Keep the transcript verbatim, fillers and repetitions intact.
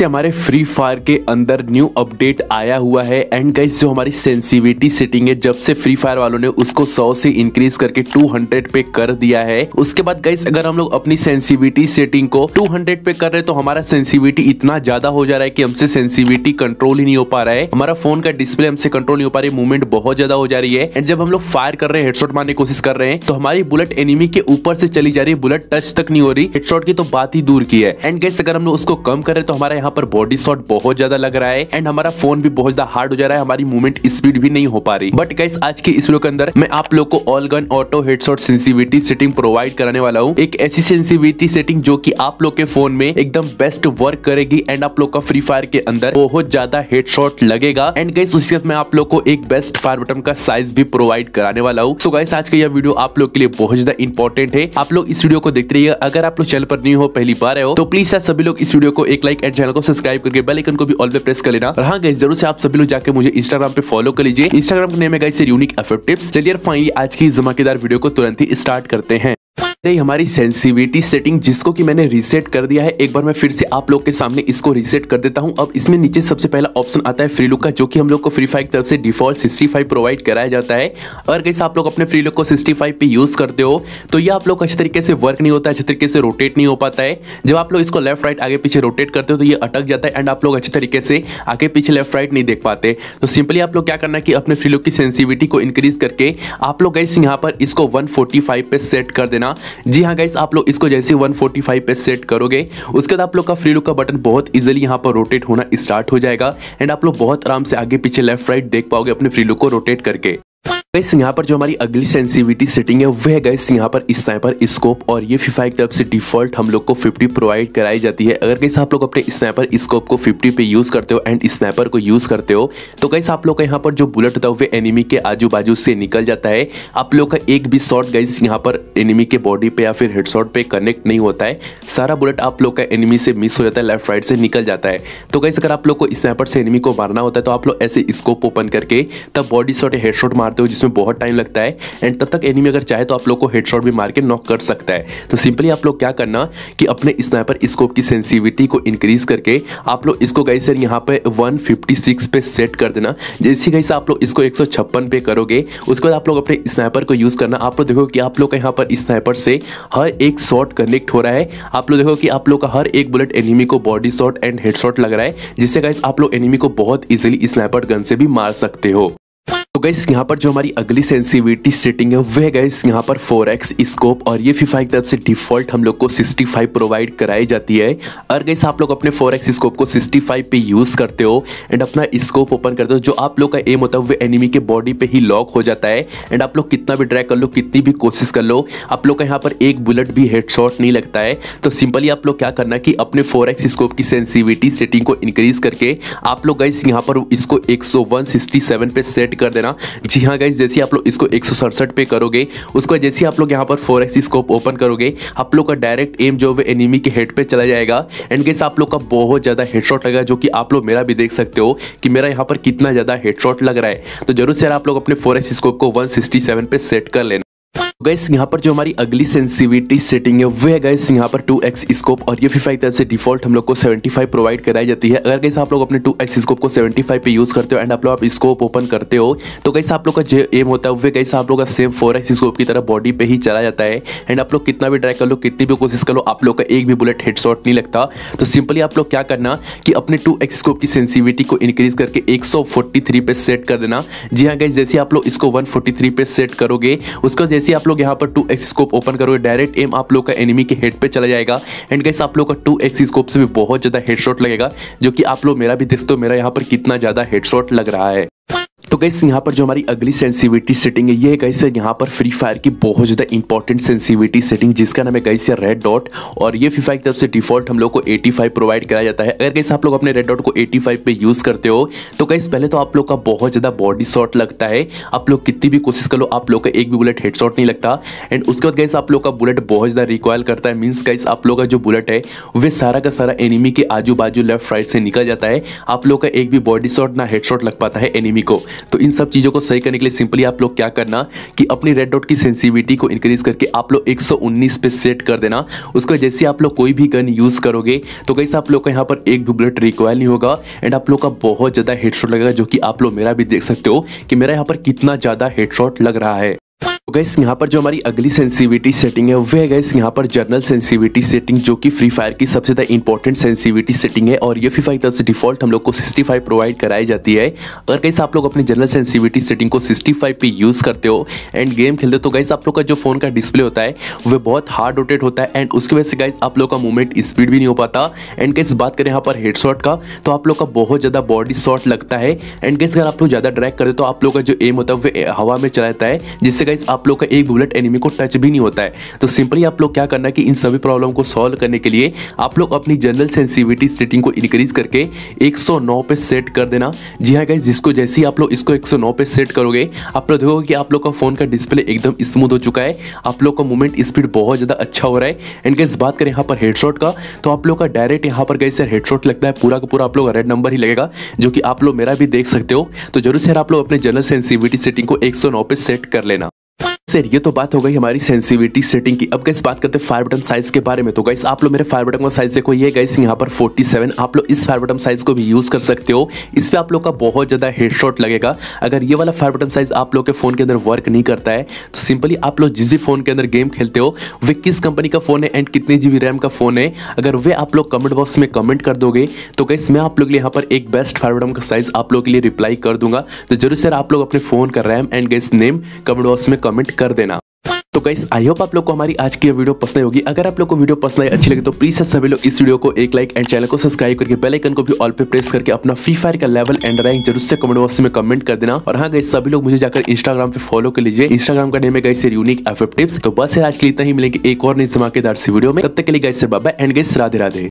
से हमारे free fire के अंदर न्यू अपडेट आया हुआ है। एंड गाइस जो हमारी सेंसिटिविटी सेटिंग है, जब से फ्री फायर वालों ने उसको सौ से इंक्रीज करके दो सौ पे कर दिया है, उसके बाद गाइस अगर हम लोग अपनी सेंसिटिविटी सेटिंग को दो सौ पे कर रहे तो हमारा सेंसिटिविटी इतना ज्यादा हो जा रहा है कि हमसे सेंसिटिविटी कंट्रोल ही नहीं हो पा रहा है। हमारा फोन का डिस्प्ले हमसे कंट्रोल नहीं हो पा रही, मूवमेंट बहुत ज्यादा हो जा रही है। एंड जब हम लोग फायर कर रहे हैं, हेडशॉट मारने की कोशिश कर रहे हैं तो हमारी बुलेट एनिमी के ऊपर से चली जा रही है, बुलेट टच तक नहीं हो रही, हेडशॉट की तो बात ही दूर की है। एंड गाइस अगर हम लोग उसको कम कर रहे तो हमारा यहाँ पर बॉडी शॉट बहुत ज्यादा लग रहा है एंड हमारा फोन भी बहुत ज्यादा हार्ड हो जा रहा है, हमारी मूवमेंट स्पीड भी नहीं हो पा रही। बट गाइस आज के इस वीडियो के अंदर मैं आप लोग को all gun auto headshot sensitivity setting provide कराने वाला हूँ, एक ऐसी सेंसिटिविटी सेटिंग जो कि आप लोग के फोन में एकदम बेस्ट वर्क करेगी एंड आप लोग का फ्री फायर के अंदर बहुत ज्यादा हेडशॉट लगेगा। एंड गाइस उसके साथ मैं आप लोग को एक बेस्ट फायर बटन का साइज भी प्रोवाइड कराने वाला हूँ। सो गाइस आज का यह वीडियो आप लोग के लिए बहुत ज्यादा इंपॉर्टेंट है, आप लोग इस वीडियो को देखते रहिए। अगर आप लोग चैनल पर नहीं हो, पहली बार आए हो तो प्लीज यार सभी लोग इस वीडियो को एक लाइक एंड चैनल को सब्सक्राइब करके बेल आइकन को भी ऑल पे प्रेस कर लेना। और हाँ गाइस जरूर से आप सभी लोग जाके मुझे इंस्टाग्राम पे फॉलो कर लीजिए, इंस्टाग्राम का नेम है गाइस यूनिक एफएफ टिप्स। चलिए फाइनली आज की धमाकेदार वीडियो को तुरंत ही स्टार्ट करते हैं। ये हमारी सेंसिटिविटी सेटिंग जिसको कि मैंने रीसेट कर दिया है, एक बार मैं फिर से आप लोग के सामने इसको रीसेट कर देता हूं। अब इसमें नीचे सबसे पहला ऑप्शन आता है फ्री लुक का, जो कि हम लोग को फ्री फायर की तरफ से डिफॉल्ट पैंसठ प्रोवाइड कराया जाता है। और कैसे आप लोग अपने फ्री लुक को पैंसठ पे यूज करते हो तो ये आप लोग अच्छे तरीके से वर्क नहीं होता है, अच्छे तरीके से रोटेट नहीं हो पाता है। जब आप लोग इसको लेफ्ट राइट आगे पीछे रोटेट करते हो तो ये अटक जाता है एंड आप लोग अच्छे तरीके से आगे पीछे लेफ्ट राइट नहीं देख पाते। तो सिंपली आप लोग क्या करना है कि अपने फ्री लुक की सेंसिटिविटी को इंक्रीज करके आप लोग गाइस यहाँ पर इसको वन फोर्टी फाइव पे सेट कर देना। जी हाँ गाइस आप लोग इसको जैसे एक सौ पैंतालीस पे सेट करोगे उसके बाद आप लोग का फ्री लुक का बटन बहुत इजीली यहाँ पर रोटेट होना स्टार्ट हो जाएगा एंड आप लोग बहुत आराम से आगे पीछे लेफ्ट राइट देख पाओगे अपने फ्री लुक को रोटेट करके। गाइस यहाँ पर जो हमारी अगली सेंसिटिविटी सेटिंग है वह गाइस यहाँ पर इस स्नाइपर स्कोप, और ये फ्री फायर की तरफ से डिफॉल्ट हम लोग को पचास प्रोवाइड कराई जाती है। अगर गाइस आप लोग अपने स्नाइपर स्कोप को पचास पे यूज करते हो एंड स्नाइपर को यूज करते हो तो गाइस आप लोग का यहाँ पर जो बुलेट होता है वह एनिमी के आजू बाजू से निकल जाता है। आप लोग का एक भी शॉट गाइस यहाँ पर एनिमी के बॉडी पे या फिर हेडशॉट पे कनेक्ट नहीं होता है, सारा बुलेट आप लोग का एनिमी से मिस हो जाता है, लेफ्ट राइट से निकल जाता है। तो गाइस अगर आप लोग को स्नाइपर से एनिमी को मारना होता है तो आप लोग ऐसे स्कोप ओपन करके तब बॉडी शॉट या हेडशॉट मारते हो में बहुत टाइम लगता है एंड तब तक एनिमी अगर चाहे तो आप लोग को हेडशॉट भी मार के नॉक कर सकता है। तो सिंपली आप लोग क्या करना कि अपने स्नाइपर स्कोप की सेंसिटिविटी को इंक्रीज करके आप लोग इसको गाइस यहाँ पे एक सौ छप्पन पे सेट कर देना। जैसे गाइस आप लोग इसको एक सौ छप्पन पे करोगे उसके बाद आप लोग अपने स्नाइपर को यूज करना। आप लोग देखो कि आप लोग का यहाँ पर स्नाइपर से हर एक शॉट कनेक्ट हो रहा है, आप लोग देखो कि आप लोग का हर एक बुलेट एनिमी को बॉडी शॉट एंड हेडशॉट लग रहा है, जिससे गाइस आप लोग एनिमी को बहुत इजिली स्नाइपर गन से भी मार सकते हो। तो गाइस यहाँ पर जो हमारी अगली सेंसिटिविटी सेटिंग है वह गाइस यहाँ पर फोर एक्स स्कोप, और ये फ्री फायर की तरफ से डिफॉल्ट हम लोग को पैंसठ प्रोवाइड कराई जाती है। और गाइस आप लोग अपने फोर एक्स स्कोप को पैंसठ पे यूज करते हो एंड अपना स्कोप ओपन करते हो, जो आप लोग का एम होता है वह एनिमी के बॉडी पे ही लॉक हो जाता है एंड आप लोग कितना भी ट्राई कर लो, कितनी भी कोशिश कर लो, आप लोग का यहाँ पर एक बुलेट भी हेडशॉट नहीं लगता है। तो सिंपली आप लोग क्या करना कि अपने फोर एक्स स्कोप की सेंसिटिविटी सेटिंग को इंक्रीज करके आप लोग गाइस यहाँ पर इसको एक सौ वन सिक्सटी सेवन पे सेट कर देना। जी हाँ गाइस जैसे आप लोग इसको एक सौ सड़सठ पे करोगे उसको जैसे आप लोग यहाँ पर फोर एक्स स्कोप ओपन करोगे आप लोग का डायरेक्ट एम जो है एनिमी के हेड पे चला जाएगा एंड गाइस आप लोग का बहुत ज्यादा हेडशॉट लगेगा, जो कि आप लोग मेरा भी देख सकते हो कि मेरा यहाँ पर कितना ज्यादा हेडशॉट लग रहा है। तो जरूर से आप लोग अपने फोर एक्स स्कोप को एक सौ सड़सठ पे सेट कर लेना। गाइस यहाँ पर जो हमारी अगली सेंसिटिविटी सेटिंग है वह गाइस यहाँ पर टू एक्स स्कोप, और ये फ्री फायर की तरफ से डिफॉल्ट हम लोग को पचहत्तर प्रोवाइड कराई जाती है। अगर गाइस आप लोग अपने टू एक्स स्कोप को पचहत्तर पे यूज करते हो एंड आप लोग आप स्कोप ओपन करते हो तो गाइस आप लोग का जो एम होता है वह गाइस आप लोग का सेम फोर एक्स स्कोप की तरह बॉडी पे ही चला जाता है एंड आप लोग कितना भी ट्राई कर लो, कितनी भी कोशिश कर लो, आप लोग का एक भी बुलेट हेडशॉट नहीं लगता। तो सिंपली आप लोग क्या करना कि अपने टू एक्स स्कोप की सेंसिटिविटी को इंक्रीज करके एक सौ फोर्टी थ्री पे सेट कर देना। जी हाँ गाइस जैसे आप लोग इसको वन फोर्टी थ्री पे सेट करोगे उसको जैसे आप लोग यहाँ पर टू एक्स स्कोप ओपन करोगे डायरेक्ट एम आप लोग का एनिमी के हेड पे चला जाएगा एंड गाइस आप लोग का टू एक्स स्कोप से भी बहुत ज्यादा हेडशॉट लगेगा, जो कि आप लोग मेरा भी देखते हो मेरा यहाँ पर कितना ज्यादा हेडशॉट लग रहा है। तो गाइस यहाँ पर जो हमारी अगली सेंसिटिविटी सेटिंग है ये गाइस यहाँ पर फ्री फायर की बहुत ज़्यादा इंपॉर्टेंट सेंसिटिविटी सेटिंग जिसका नाम है गाइस रेड डॉट, और ये फ्री फायर की तरफ से डिफॉल्ट हम लोग को पचासी प्रोवाइड कराया जाता है। अगर गाइस आप लोग अपने रेड डॉट को पचासी पे यूज़ करते हो तो गाइस पहले तो आप लोग का बहुत ज़्यादा बॉडी शॉट लगता है, आप लोग कितनी भी कोशिश कर लो आप लोग का एक भी बुलेट हेड शॉट नहीं लगता एंड उसके बाद गाइस आप लोग का बुलेट बहुत ज़्यादा रिकॉयल करता है। मीन्स गाइस आप लोग का जो बुलेट है वह सारा का सारा एनिमी के आजू बाजू लेफ्ट राइट से निकल जाता है, आप लोग का एक भी बॉडी शॉट ना हेड शॉट लग पाता है एनिमी को। तो इन सब चीज़ों को सही करने के लिए सिंपली आप लोग क्या करना कि अपनी रेड डॉट की सेंसिटिविटी को इंक्रीज करके आप लोग एक सौ उन्नीस पे सेट कर देना। उसके जैसे आप लोग कोई भी गन यूज़ करोगे तो गाइस आप लोग का यहाँ पर एक भी बुलेट रिकॉयल नहीं होगा एंड आप लोग का बहुत ज़्यादा हेडशॉट लगेगा, जो कि आप लोग मेरा भी देख सकते हो कि मेरा यहाँ पर कितना ज़्यादा हेडशॉट लग रहा है। तो गाइस यहाँ पर जो हमारी अगली सेंसिटिविटी सेटिंग है वह है गाइस यहाँ पर जर्नल सेंसिटिविटी सेटिंग, जो कि फ्री फायर की सबसे ज़्यादा इंपॉर्टेंट सेंसिटिविटी सेटिंग है और ये फ्री फायर की तरफ से डिफॉल्ट हम लोग को सिक्सटी फाइव प्रोवाइड कराई जाती है। अगर गाइस आप लोग अपनी जर्नल सेंसिटिविटी सेटिंग को सिक्सटी फाइव पे यूज़ करते हो एंड गेम खेलते हो तो गाइस आप लोग का जो फ़ोन का डिस्प्ले होता है वह बहुत हार्ड रोटेट होता है एंड उसकी वजह से गाइस आप लोग का मूवमेंट स्पीड भी नहीं हो पाता। एंड गाइस बात करें यहाँ पर हेडशॉट का तो आप लोग का बहुत ज़्यादा बॉडी शॉट लगता है एंड गाइस अगर आप लोग ज़्यादा ड्रैग करते हो तो आप लोग का जो एम होता है वह हवा में चला जाता है, जिससे गाइस आप लोग का एक बुलेट एनिमी को टच भी नहीं होता है। तो सिंपली आप लोग क्या करना है कि इन सभी प्रॉब्लम को सॉल्व करने के लिए आप लोग अपनी जनरल सेंसिटिविटी सेटिंग को इंक्रीज करके एक सौ नौ पे सेट कर देना। जी हाँ गाइस, जिसको जैसे ही आप लोग इसको एक सौ नौ पे सेट करोगे आप लोग देखोगे कि आप लोग का फोन का डिस्प्ले एकदम स्मूथ हो चुका है, आप लोग का मूवमेंट स्पीड बहुत ज़्यादा अच्छा हो रहा है। एंड गाइस बात करें यहाँ पर हेडशॉट का तो आप लोग का डायरेक्ट यहाँ पर गाइस हेडशॉट लगता है, पूरा का पूरा आप लोग रेड नंबर ही लगेगा, जो कि आप लोग मेरा भी देख सकते हो। तो जरूर से आप लोग अपने जनरल सेंसिटिविटी सेटिंग को एक सौ नौ पे सेट कर लेना। सर ये तो बात हो गई हमारी सेंसिटिविटी सेटिंग की। अब गाइस बात करते हैं फायर बटन साइज के बारे में। तो गाइस आप लोग मेरे फायर बटन का साइज देखो, ये गाइस यहाँ पर फोर्टी सेवन, आप लोग इस फायर बटन साइज को भी यूज़ कर सकते हो। इस पर आप लोग का बहुत ज़्यादा हेडशॉट लगेगा। अगर ये वाला फायर बटन साइज आप लोग के फ़ोन के अंदर वर्क नहीं करता है तो सिंपली आप लोग जिस भी फ़ोन के अंदर गेम खेलते हो वे किस कंपनी का फ़ोन है एंड कितने जी बी रैम का फ़ोन है, अगर वे आप लोग कमेंट बॉक्स में कमेंट कर दोगे तो गाइस मैं आप लोग के लिए यहाँ पर एक बेस्ट फायर बटन का साइज़ आप लोग के लिए रिप्लाई कर दूंगा। तो जरूर सर आप लोग अपने फ़ोन का RAM and guys name comment box में कमेंट कर देना। तो गाइस आई होप आप लोग को हमारी आज की वीडियो पसंद होगी। अगर आप लोग को वीडियो पसंद आई अच्छी लगे तो प्लीज सभी लोग इस वीडियो को एक लाइक एंड चैनल को सब्सक्राइब करके बेल आइकन को भी ऑल पे प्रेस करके अपना फ्री फायर का लेवल एंड रैंक जरूर से कमेंट बॉक्स में कमेंट कर देना। और हाँ गाइस सभी लोग मुझे जाकर इंस्टाग्राम पे फॉलो कर लीजिए, इंस्टाग्राम का नेम है guys unique F F tips. तो बस आज के लिए इतना ही, मिलेंगे एक और नई धमाकेदार सी वीडियो में, तब तक के लिए गाइस से bye bye and guys Radhe Radhe.